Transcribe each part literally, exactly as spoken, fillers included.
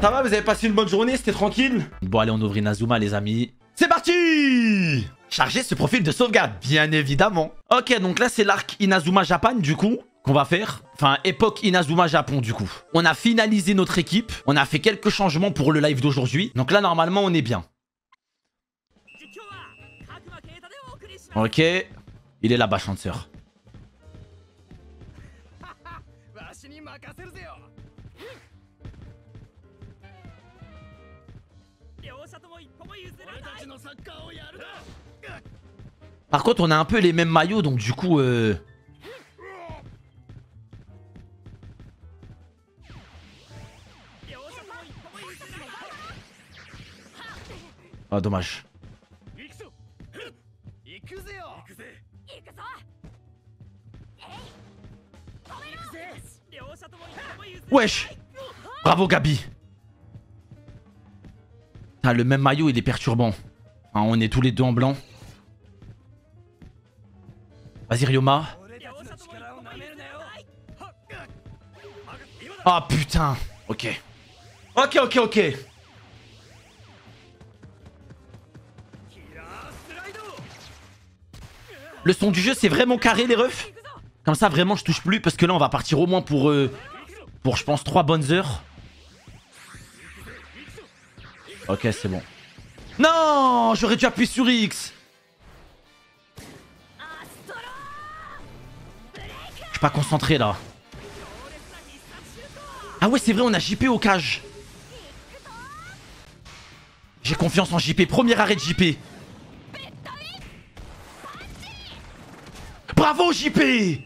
Ça va, vous avez passé une bonne journée, c'était tranquille? Bon, allez, on ouvre Inazuma, les amis. C'est parti! Chargez ce profil de sauvegarde, bien évidemment. Ok, donc là, c'est l'arc Inazuma Japan, du coup, qu'on va faire. Enfin, époque Inazuma Japon, du coup. On a finalisé notre équipe. On a fait quelques changements pour le live d'aujourd'hui. Donc là, normalement, on est bien. Ok. Il est là, Bachelancer. Par contre, on a un peu les mêmes maillots, donc du coup... Euh... Ah, dommage. Wesh! Bravo, Gabi. Ah, le même maillot, il est perturbant. Hein, on est tous les deux en blanc. Vas-y, Ryoma. Ah, putain. Ok. Ok, ok, ok. Le son du jeu, c'est vraiment carré, les refs. Comme ça, vraiment, je touche plus. Parce que là, on va partir au moins pour... Euh, pour, je pense, trois bonnes heures. Ok, c'est bon. Non, j'aurais dû appuyer sur X. Je suis pas concentré, là. Ah ouais, c'est vrai, on a J P au cage. J'ai confiance en J P. Premier arrêt de J P. Bravo, J P.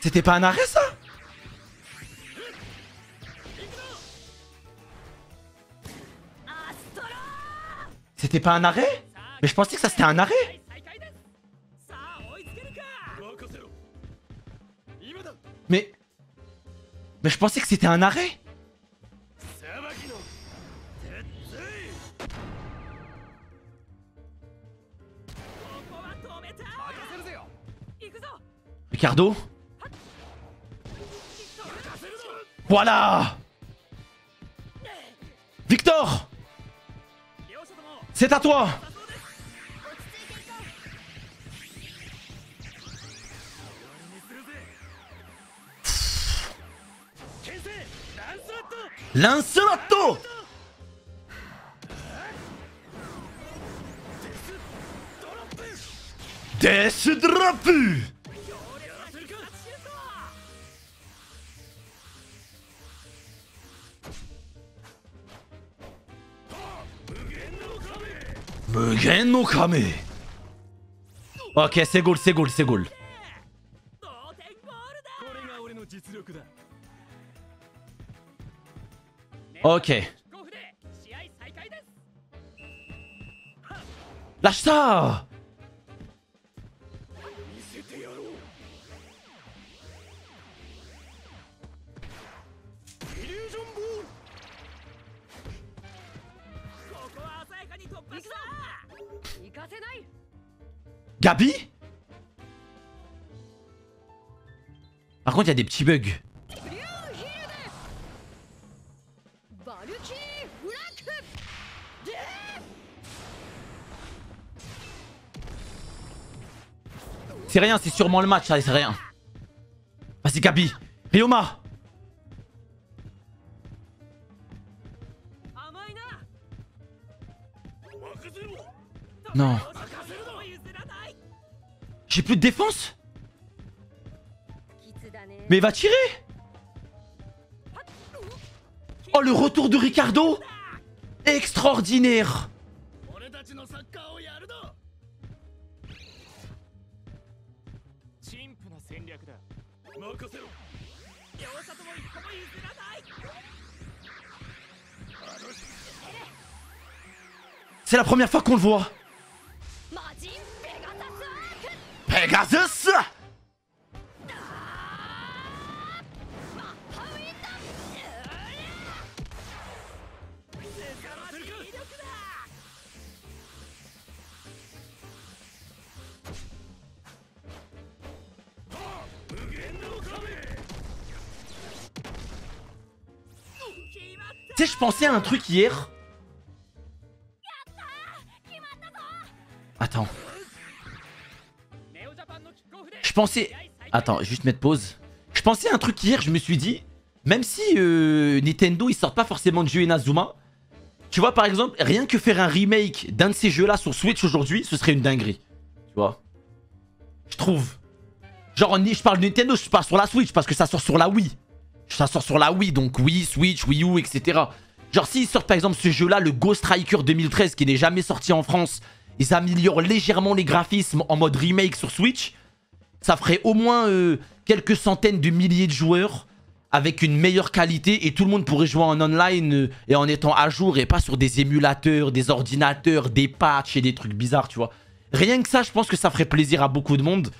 C'était pas un arrêt, ça? C'était pas un arrêt? Mais je pensais que ça c'était un arrêt. Mais... Mais je pensais que c'était un arrêt. Ricardo? Voilà! Victor! C'est à toi! L'insolento! Desdrapu! Mugen no Kame. Ok, c'est goal, c'est goal, c'est goal. Ok. Lâche ça. Gabi? Par contre, il y a des petits bugs. C'est rien, c'est sûrement le match, ça, c'est rien. Vas-y, Gabi. Ryoma. Non. J'ai plus de défense. Mais il va tirer. Oh, le retour de Ricardo. Extraordinaire. C'est la première fois qu'on le voit. Pegasus! Tu sais, je pensais à un truc hier. Attends. Je pensais... Attends, juste mettre pause. Je pensais à un truc hier, je me suis dit... Même si euh, Nintendo, ils sortent pas forcément de jeux Inazuma... Tu vois, par exemple, rien que faire un remake d'un de ces jeux-là sur Switch aujourd'hui, ce serait une dinguerie. Tu vois. Je trouve. Genre, on, je parle de Nintendo, je parle sur la Switch, parce que ça sort sur la Wii. Ça sort sur la Wii, donc Wii, Switch, Wii U, et cetera. Genre, s'ils sortent par exemple ce jeu-là, le Go Striker deux mille treize, qui n'est jamais sorti en France, ils améliorent légèrement les graphismes en mode remake sur Switch, ça ferait au moins euh, quelques centaines de milliers de joueurs, avec une meilleure qualité, et tout le monde pourrait jouer en online, euh, et en étant à jour, et pas sur des émulateurs, des ordinateurs, des patchs, et des trucs bizarres, tu vois. Rien que ça, je pense que ça ferait plaisir à beaucoup de monde,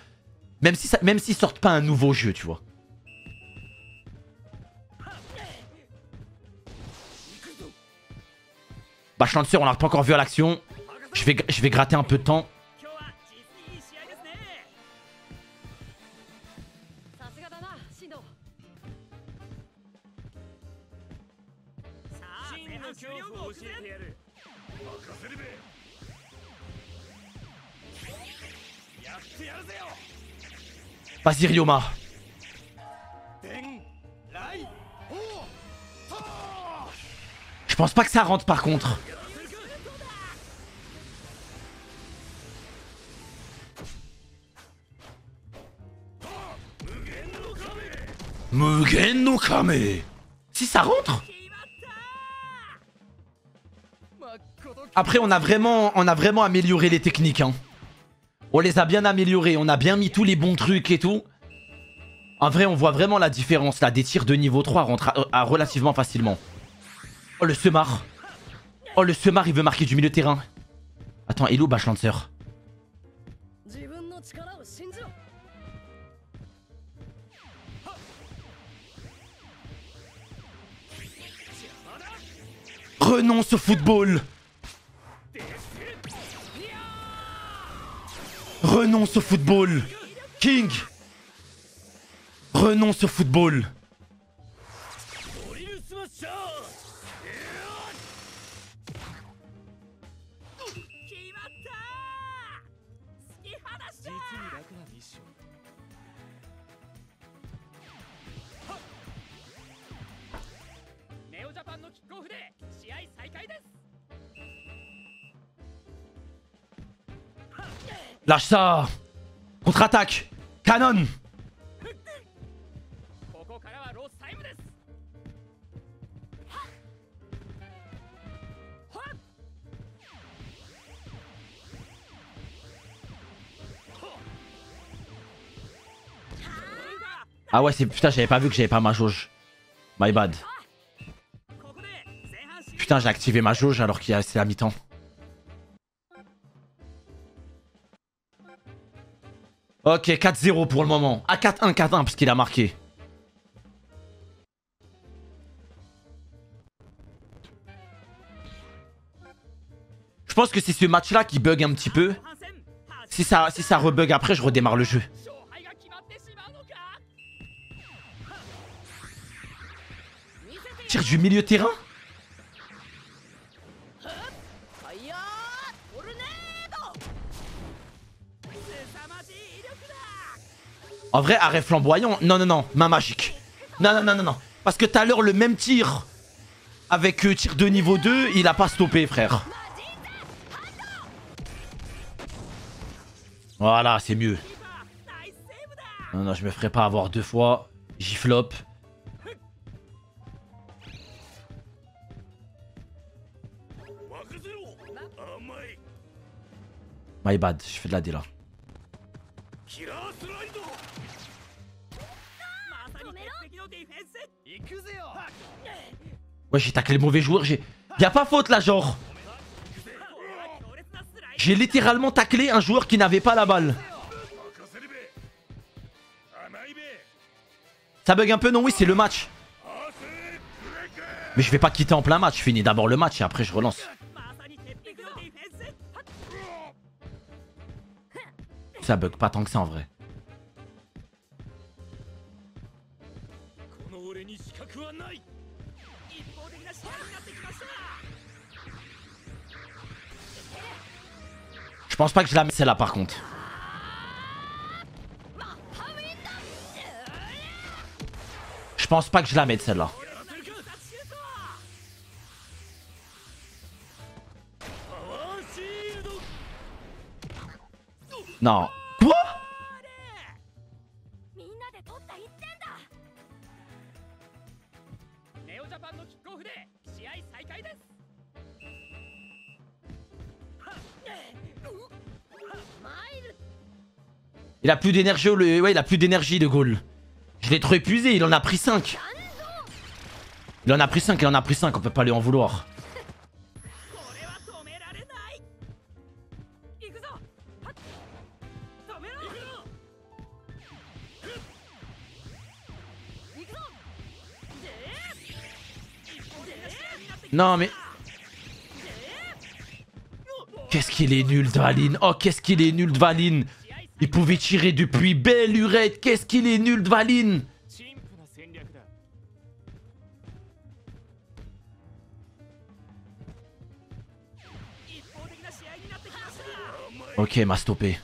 même si ça, même s'ils sortent pas un nouveau jeu, tu vois. Bachelancer, on l'a pas encore vu à l'action. Je vais, je vais gratter un peu de temps. Vas-y, Ryoma. Je pense pas que ça rentre par contre. Mugen no Kame. Si ça rentre. Après on a vraiment on a vraiment amélioré les techniques hein. On les a bien améliorées, on a bien mis tous les bons trucs et tout. En vrai on voit vraiment la différence là, des tirs de niveau trois rentrent à, à relativement facilement. Oh le Semar. Oh le Semar il veut marquer du milieu de terrain. Attends, hello Bachelancer. Renonce au football. Renonce au football. King. Renonce au football. Lâche ça. Contre-attaque. Canon. Ah ouais, c'est... Putain, j'avais pas vu que j'avais pas ma jauge. My bad. Putain, j'ai activé ma jauge alors qu'il y a... c'est à mi-temps. Ok, quatre zéro pour le moment. Ah, quatre un, quatre un, parce qu'il a marqué. Je pense que c'est ce match-là qui bug un petit peu. Si ça, si ça rebug après, je redémarre le jeu. Tire du milieu de terrain ? En vrai, arrêt flamboyant, non, non, non, main magique. Non, non, non, non, non. Parce que tout à l'heure, le même tir avec euh, tir de niveau deux, il a pas stoppé, frère. Voilà, c'est mieux. Non, non, je me ferai pas avoir deux fois. J'y flop. My bad, je fais de la D là. Ouais, j'ai taclé le mauvais joueur, j'ai... Y'a pas faute là, genre. J'ai littéralement taclé un joueur qui n'avait pas la balle. Ça bug un peu, non? Oui, c'est le match. Mais je vais pas quitter en plein match, je finis d'abord le match et après je relance. Ça bug pas tant que ça en vrai. Je pense pas que je la mets celle-là par contre. Je pense pas que je la mette celle-là. Non. Quoi? Il a plus d'énergie, le... ouais, il a plus d'énergie de Gaulle. Je l'ai trop épuisé, il en a pris cinq. Il en a pris cinq, il en a pris cinq, on peut pas lui en vouloir. Non mais... Qu'est-ce qu'il est nul Dvaline. Oh qu'est-ce qu'il est nul Dvaline. Il pouvait tirer depuis belle lurette. Qu'est-ce qu'il est nul Dvaline. Ok, m'a stoppé.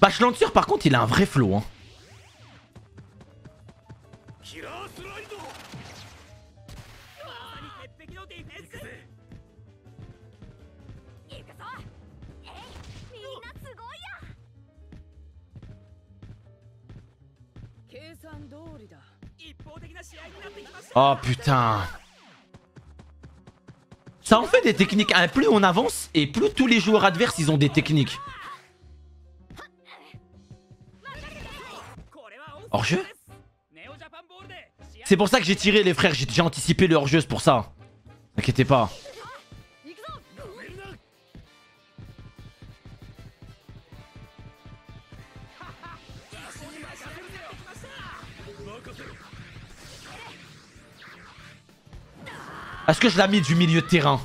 Bachelancer par contre il a un vrai flow hein. Oh putain. Ça en fait des techniques, hein, plus on avance et plus tous les joueurs adverses ils ont des techniques. Hors-jeu ? C'est pour ça que j'ai tiré les frères, j'ai déjà anticipé le hors-jeu, c'est pour ça. N'inquiétez pas. Est-ce que je l'ai mis du milieu de terrain?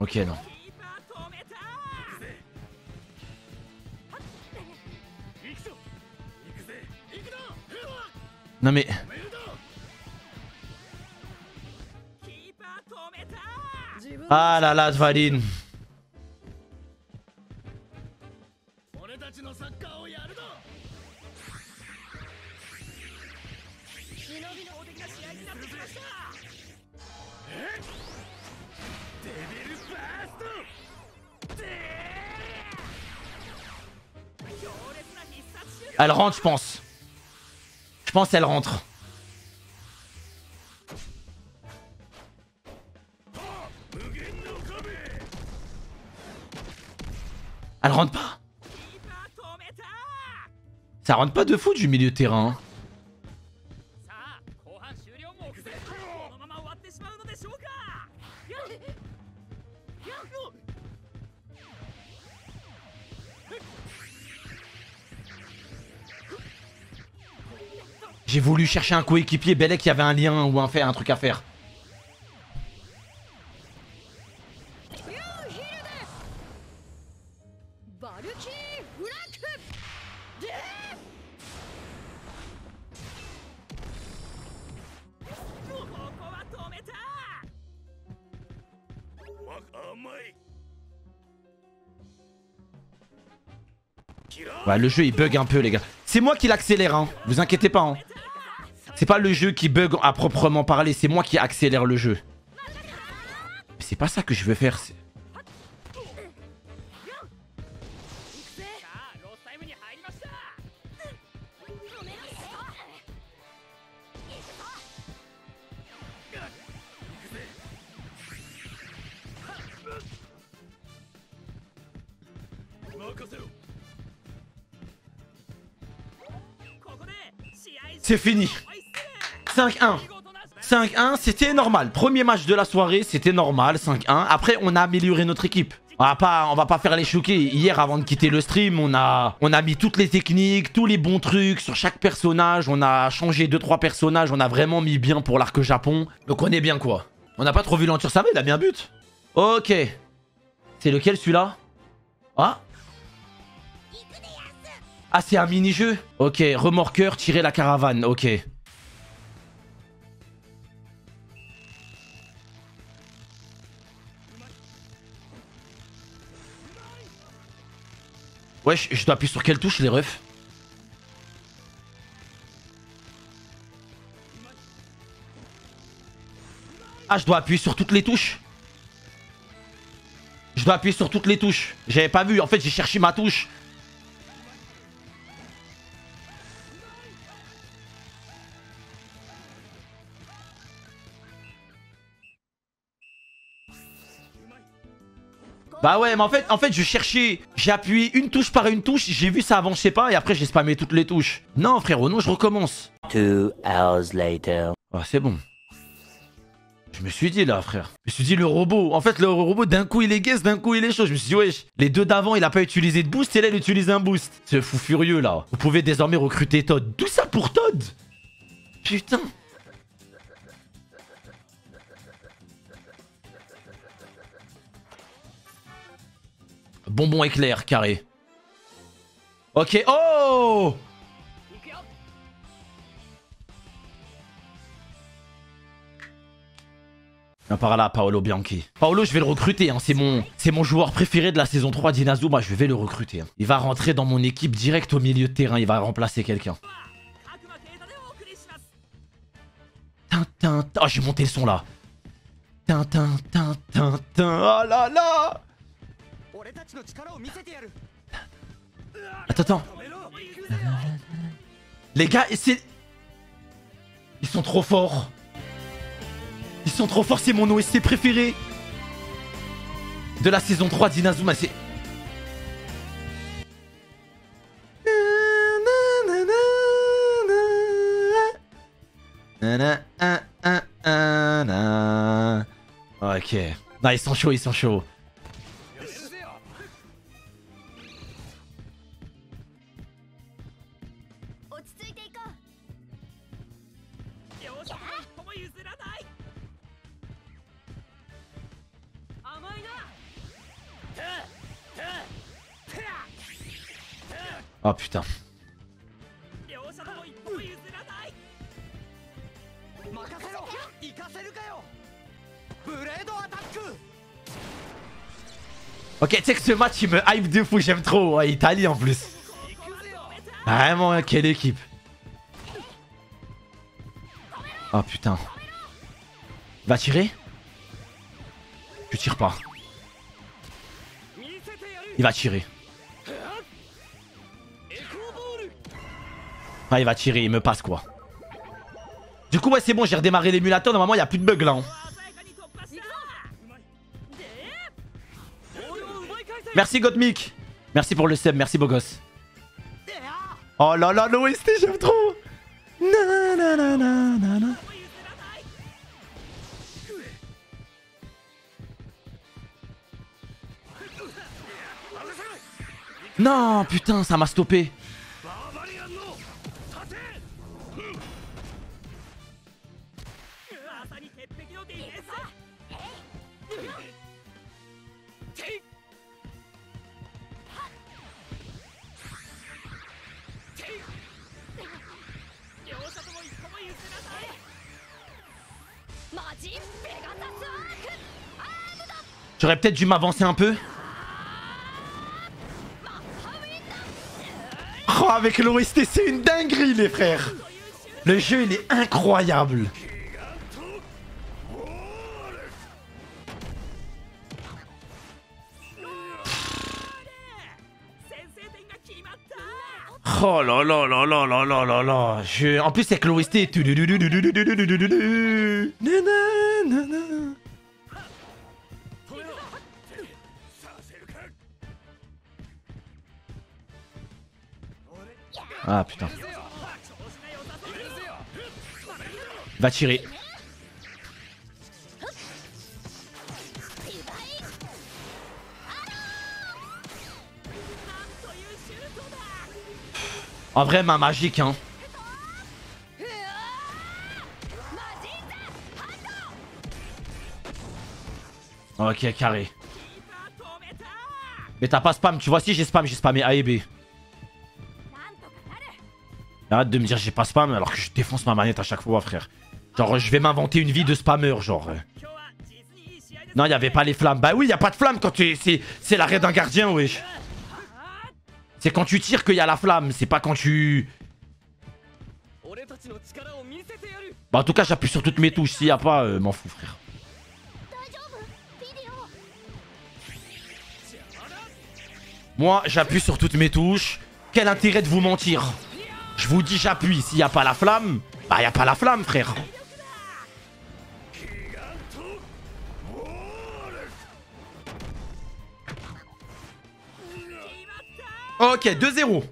Ok, non. Non mais... Ah là là, Dvaline. Elle rentre je pense. Je pense elle rentre. Elle rentre pas. Ça rentre pas de fou du milieu de terrain. J'ai voulu chercher un coéquipier, Belek il y avait un lien ou un, fait, un truc à faire. Ouais, le jeu il bug un peu les gars. C'est moi qui l'accélère hein, vous inquiétez pas hein. C'est pas le jeu qui bug à proprement parler, c'est moi qui accélère le jeu. C'est pas ça que je veux faire. C'est fini. cinq un. cinq un, c'était normal. Premier match de la soirée, c'était normal, cinq un. Après, on a amélioré notre équipe. On va pas, on va pas faire les choquer. Hier, avant de quitter le stream, on a, on a mis toutes les techniques, tous les bons trucs sur chaque personnage. On a changé deux trois personnages. On a vraiment mis bien pour l'arc Japon. Donc, on est bien quoi. On n'a pas trop vu l'enture, ça va, il a bien but. Ok. C'est lequel celui-là? Ah. Ah, c'est un mini-jeu. Ok, remorqueur, tirer la caravane. Ok. Ouais, je dois appuyer sur quelle touche, les refs? Ah, je dois appuyer sur toutes les touches. Je dois appuyer sur toutes les touches. J'avais pas vu, en fait, j'ai cherché ma touche. Bah ouais, mais en fait, en fait je cherchais, j'ai appuyé une touche par une touche, j'ai vu ça avançait pas et après j'ai spammé toutes les touches. Non frérot, non, je recommence. Two hours later. Ah, c'est bon. Je me suis dit là frère, je me suis dit le robot, en fait le robot d'un coup il est guess, d'un coup il est chaud. Je me suis dit wesh, les deux d'avant il a pas utilisé de boost et là il utilise un boost. C'est fou furieux là. Vous pouvez désormais recruter Todd. Tout ça pour Todd? Putain. Bonbon éclair, carré. Ok, oh! Ah, par là, Paolo Bianchi. Paolo, je vais le recruter, hein. C'est mon, c'est mon joueur préféré de la saison trois d'Inazuma. Je vais le recruter, hein. Il va rentrer dans mon équipe direct au milieu de terrain. Il va remplacer quelqu'un. Tintin, oh, j'ai monté le son là. Tintin, tintin, tintin. Oh là là! Attends, attends. Les gars, c'est... Ils sont trop forts. Ils sont trop forts, c'est mon O S T préféré de la saison trois d'Inazuma, c'est... Ok. Non, ils sont chauds, ils sont chauds. Oh putain. Ok, tu sais que ce match il me hype de fou, j'aime trop, ouais, Italie en plus. Vraiment, quelle équipe. Oh putain. Va tirer? Je tire pas. Il va tirer. Ah, il va tirer, il me passe quoi. Du coup ouais c'est bon, j'ai redémarré l'émulateur, normalement il n'y a plus de bug là. Hein. Merci Gottmik. Merci pour le sub, merci beau gosse. Oh là là, l'O S T j'aime trop. Nananana. Non putain, ça m'a stoppé. J'aurais peut-être dû m'avancer un peu. Oh, avec l'O S T, c'est une dinguerie, les frères. Le jeu, il est incroyable. Oh là là là là là là là là. Je... En plus, avec l'O S T... Ah putain. Va tirer. En vrai main magique hein. Ok carré. Mais t'as pas spam, tu vois si j'ai spam, j'ai spammé A et B. Arrête de me dire j'ai pas spam alors que je défonce ma manette à chaque fois, frère. Genre je vais m'inventer une vie de spammeur, genre. Non, il y avait pas les flammes. Bah oui, il y a pas de flammes quand tu... c'est l'arrêt d'un gardien, wesh. C'est quand tu tires qu'il y a la flamme, c'est pas quand tu... Bah en tout cas, j'appuie sur toutes mes touches, s'il y a pas, euh, m'en fous, frère. Moi, j'appuie sur toutes mes touches. Quel intérêt de vous mentir? Je vous dis j'appuie, s'il n'y a pas la flamme, bah il n'y a pas la flamme, frère. Ok, deux zéro.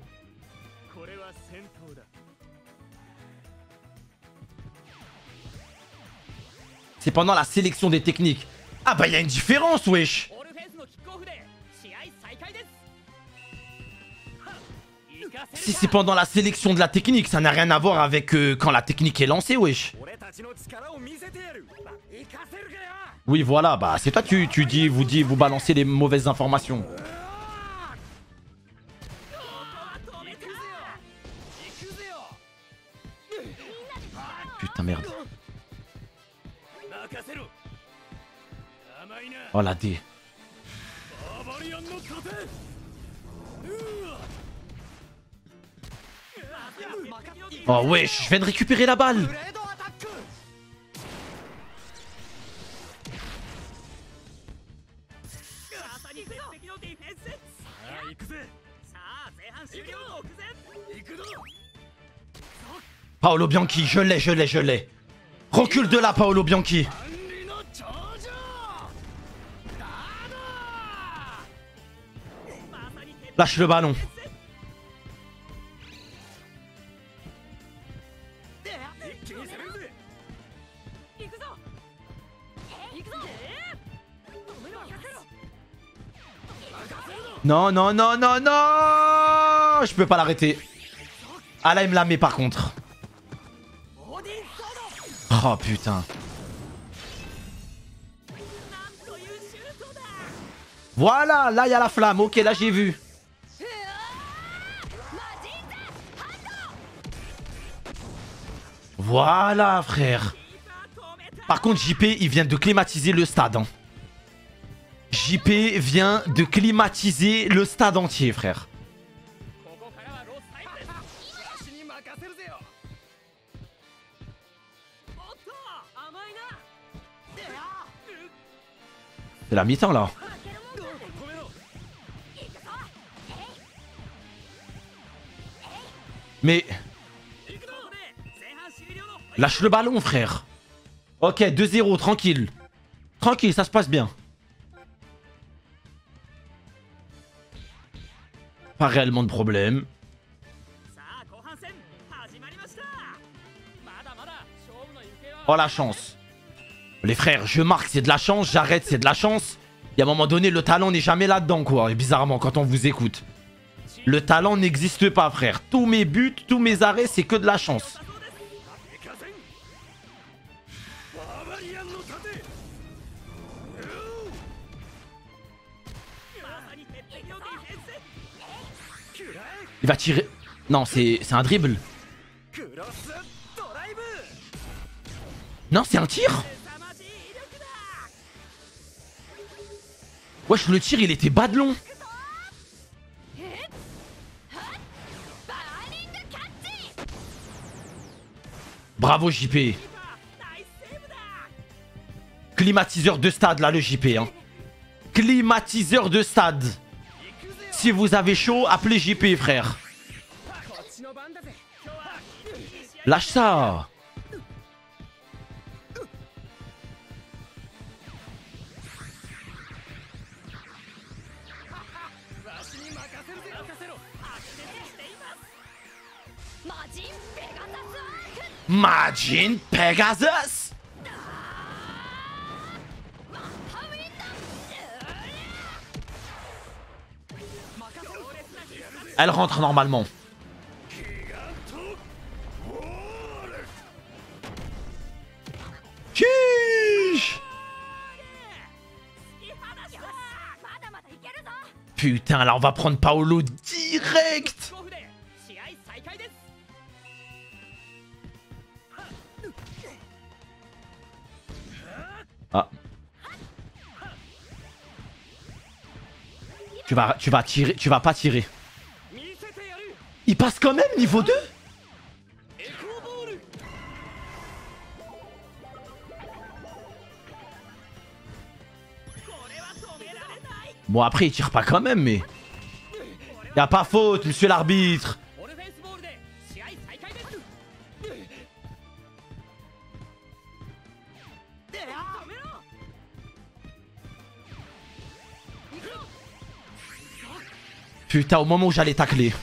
C'est pendant la sélection des techniques. Ah bah il y a une différence, wesh. Si c'est pendant la sélection de la technique, ça n'a rien à voir avec euh, quand la technique est lancée, wesh. Oui, voilà, bah c'est toi tu, tu dis, vous dis, vous balancez les mauvaises informations. Putain, merde. Oh la D. Oh wesh, je viens de récupérer la balle. Paolo Bianchi, je l'ai, je l'ai, je l'ai. Recule de là, Paolo Bianchi. Lâche le ballon. Non, non, non, non, non, je peux pas l'arrêter. Ah là, il me la met par contre. Oh putain. Voilà, là, il y a la flamme. Ok, là, j'ai vu. Voilà, frère. Par contre, J P, il vient de climatiser le stade, hein. J P vient de climatiser le stade entier, frère. C'est la mi-temps là. Mais... lâche le ballon, frère. Ok, deux zéro, tranquille. Tranquille, ça se passe bien. Pas réellement de problème. Oh la chance. Les frères, je marque, c'est de la chance, j'arrête, c'est de la chance. Il y a un moment donné, le talent n'est jamais là-dedans, quoi. Et bizarrement, quand on vous écoute. Le talent n'existe pas, frère. Tous mes buts, tous mes arrêts, c'est que de la chance. Il va tirer... Non, c'est un dribble. Non, c'est un tir. Wesh, le tir, il était bas de long. Bravo, J P. Climatiseur de stade, là, le J P. Hein. Climatiseur de stade. Si vous avez chaud, appelez J P, frère. Lâche ça. Majin Pegasus. Elle rentre normalement. Chiche. Putain, là on va prendre Paolo direct. Ah. Tu vas, tu vas tirer, tu vas pas tirer. Il passe quand même niveau deux. Bon après il tire pas quand même mais... Y'a pas faute monsieur l'arbitre. Putain au moment où j'allais tacler.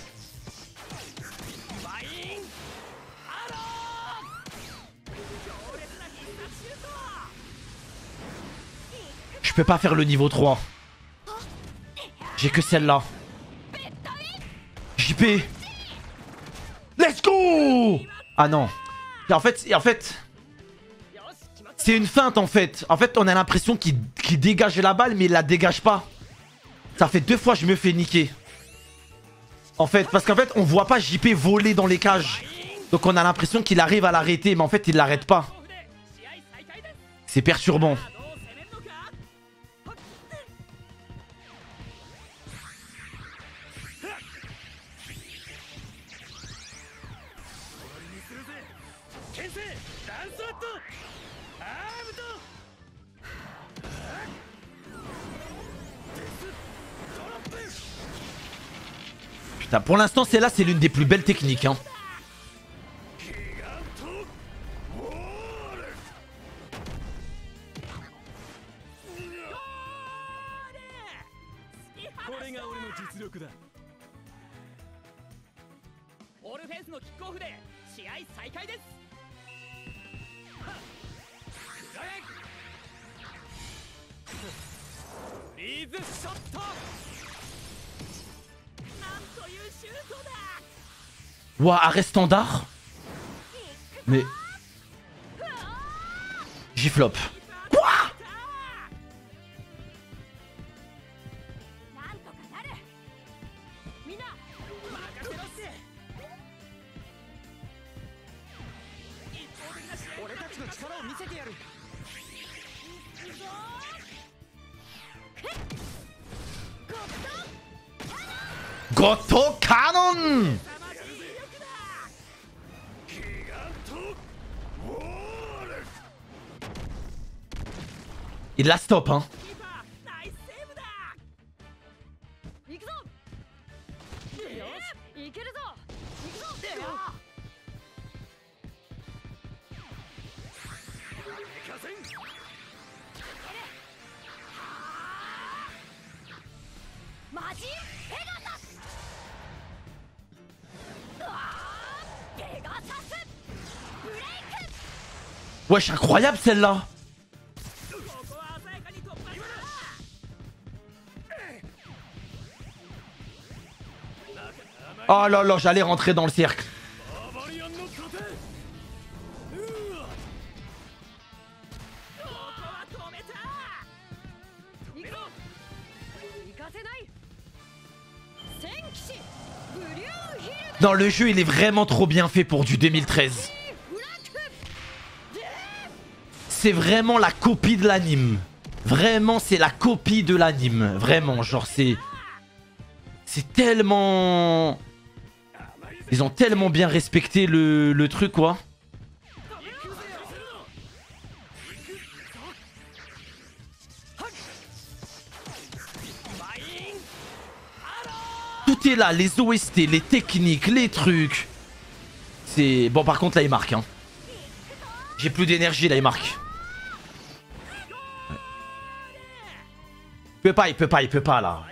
Je peux pas faire le niveau trois. J'ai que celle-là. J P. Let's go. Ah non. En fait, en fait c'est une feinte en fait. En fait, on a l'impression qu'il qu'il dégage la balle, mais il la dégage pas. Ça fait deux fois que je me fais niquer. En fait, parce qu'en fait, on voit pas J P voler dans les cages. Donc on a l'impression qu'il arrive à l'arrêter, mais en fait, il l'arrête pas. C'est perturbant. Pour l'instant, c'est là, c'est l'une des plus belles techniques. Hein. Ouah, wow, arrêt standard. Mais... J'y flop. Quoi? Goto Canon. Il la stoppe hein. Wesh incroyable celle-là. Oh là là, j'allais rentrer dans le cercle. Dans le jeu, il est vraiment trop bien fait pour du deux mille treize. C'est vraiment la copie de l'anime. Vraiment, c'est la copie de l'anime. Vraiment, genre c'est... C'est tellement... Ils ont tellement bien respecté le, le truc quoi. Tout est là, les O S T, les techniques, les trucs. C'est... Bon par contre là il marque hein. J'ai plus d'énergie là il marque. Ouais. Il peut pas, il peut pas, il peut pas là.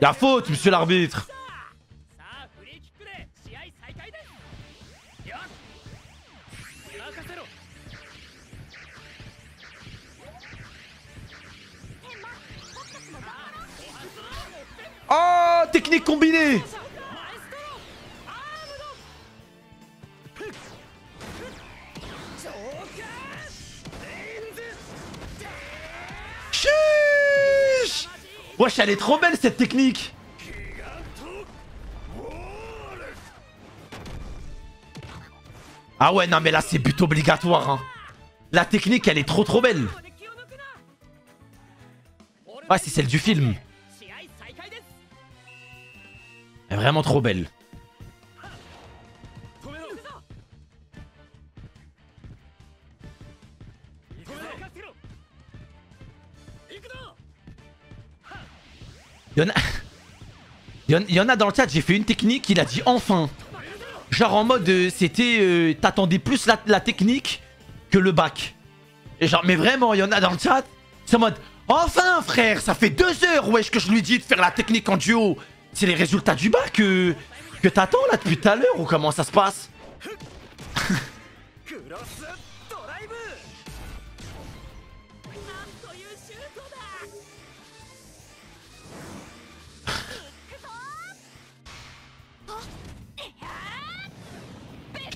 Y'a faute, monsieur l'arbitre. Oh, technique combinée. Wesh, elle est trop belle cette technique. Ah ouais, non mais là c'est but obligatoire, hein. La technique elle est trop trop belle. Ah, c'est celle du film. Elle est vraiment trop belle. Il y en a... Il y en a dans le chat, j'ai fait une technique, il a dit enfin. Genre en mode euh, c'était... Euh, t'attendais plus la, la technique que le bac. Et genre mais vraiment, il y en a dans le chat, c'est en mode... Enfin frère, ça fait deux heures wesh que je lui dis de faire la technique en duo. C'est les résultats du bac que, que t'attends là depuis tout à l'heure ou comment ça se passe? Je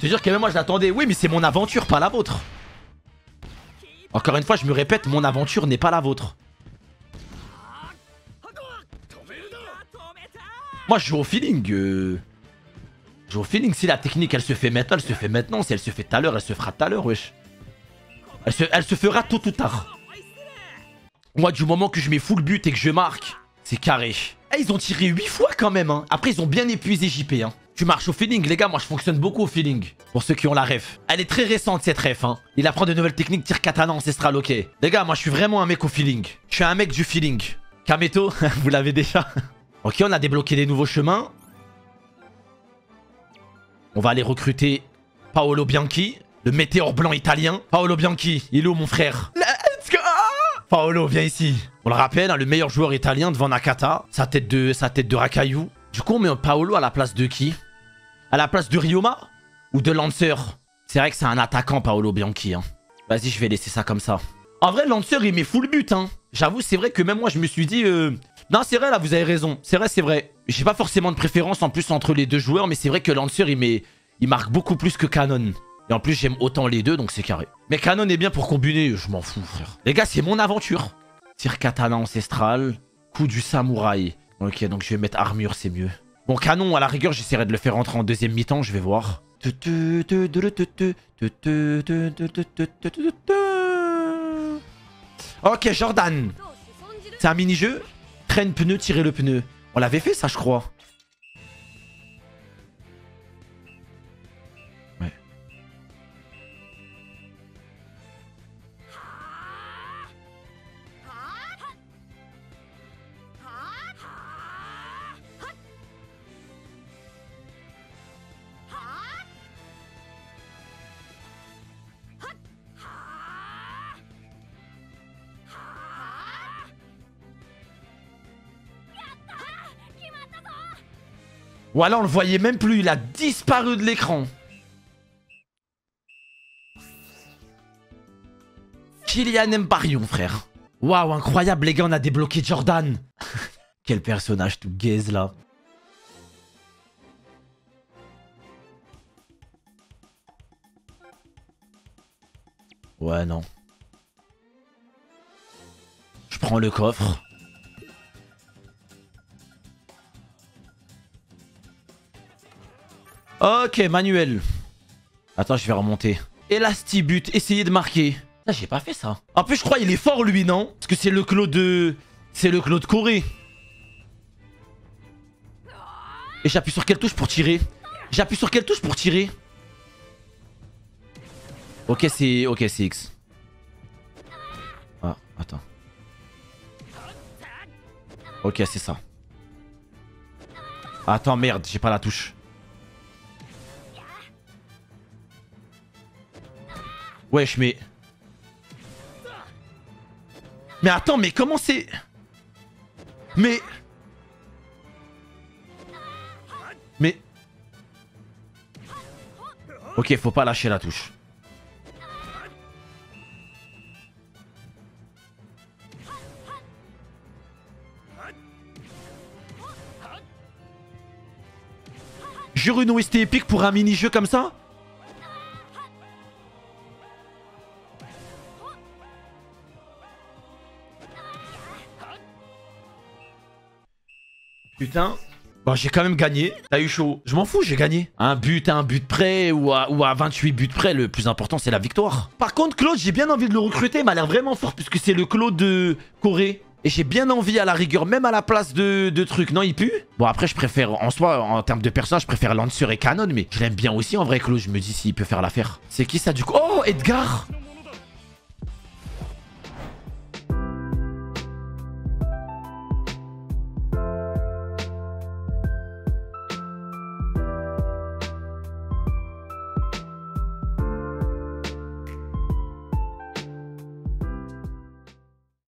te jure que même moi je l'attendais. Oui mais c'est mon aventure, pas la vôtre. Encore une fois je me répète, mon aventure n'est pas la vôtre. Moi je joue au feeling, euh... je joue au feeling, si la technique elle se fait maintenant, elle se fait maintenant, si elle se fait tout à l'heure, elle se fera tout à l'heure, wesh. Elle se, elle se fera tôt ou tard. Moi du moment que je mets full but et que je marque, c'est carré. Eh, ils ont tiré huit fois quand même, hein. Après ils ont bien épuisé J P, hein. Tu marches au feeling les gars, moi je fonctionne beaucoup au feeling. Pour ceux qui ont la ref. Elle est très récente cette ref, hein. Il apprend de nouvelles techniques, tir katana ancestral, ok. Les gars, moi je suis vraiment un mec au feeling. Je suis un mec du feeling. Kameto, vous l'avez déjà. Ok, on a débloqué des nouveaux chemins. On va aller recruter Paolo Bianchi, le météore blanc italien. Paolo Bianchi, il est où mon frère? Let's go! Paolo, viens ici. On le rappelle, hein, le meilleur joueur italien devant Nakata. Sa tête de, sa tête de racaillou. Du coup, on met Paolo à la place de qui? À la place de Ryoma? Ou de Lancer? C'est vrai que c'est un attaquant, Paolo Bianchi, hein. Vas-y, je vais laisser ça comme ça. En vrai, Lancer, il met full but, hein. J'avoue, c'est vrai que même moi, je me suis dit... Euh... Non, c'est vrai, là, vous avez raison. C'est vrai, c'est vrai. J'ai pas forcément de préférence en plus entre les deux joueurs, mais c'est vrai que Lancer, il, met... il marque beaucoup plus que Canon. Et en plus, j'aime autant les deux, donc c'est carré. Mais Canon est bien pour combiner. Je m'en fous, frère. Les gars, c'est mon aventure. Tir katana ancestral. Coup du samouraï. Ok, donc je vais mettre armure, c'est mieux. Bon, canon, à la rigueur, j'essaierai de le faire rentrer en deuxième mi-temps, je vais voir. Ok, Jordan. C'est un mini-jeu. Traîne pneu, tirer le pneu. On l'avait fait, ça, je crois. Ouais. Voilà, on le voyait même plus, il a disparu de l'écran. Kylian Mbappé, frère. Waouh, incroyable, les gars, on a débloqué Jordan. Quel personnage tout gaze, là. Ouais, non. Je prends le coffre. Ok, manuel. Attends, je vais remonter. Elastibut, essayez de marquer. Ah, j'ai pas fait ça. En plus, je crois qu'il est fort, lui, non? Parce que c'est le Claude de... C'est le Claude de Courry. Et j'appuie sur quelle touche pour tirer? J'appuie sur quelle touche pour tirer? Ok, c'est... Ok, c'est X. Ah, attends. Ok, c'est ça. Attends, merde, j'ai pas la touche. Wesh, mais... Mais attends, mais comment c'est... Mais... Mais... Ok, faut pas lâcher la touche. Jure une O S T épique pour un mini-jeu comme ça? Putain, Bon, j'ai quand même gagné. T'as eu chaud. Je m'en fous, j'ai gagné. Un but à un but près ou à, ou à vingt-huit buts près. Le plus important, c'est la victoire. Par contre, Claude, j'ai bien envie de le recruter. Il m'a l'air vraiment fort puisque c'est le Claude de Corée. Et j'ai bien envie à la rigueur, même à la place de, de trucs. Non, il pue. Bon, après, je préfère, en soi, en termes de personnage, je préfère Lancer et Canon. Mais je l'aime bien aussi, en vrai, Claude. Je me dis s'il peut faire l'affaire. C'est qui ça, du coup? Oh, Edgar.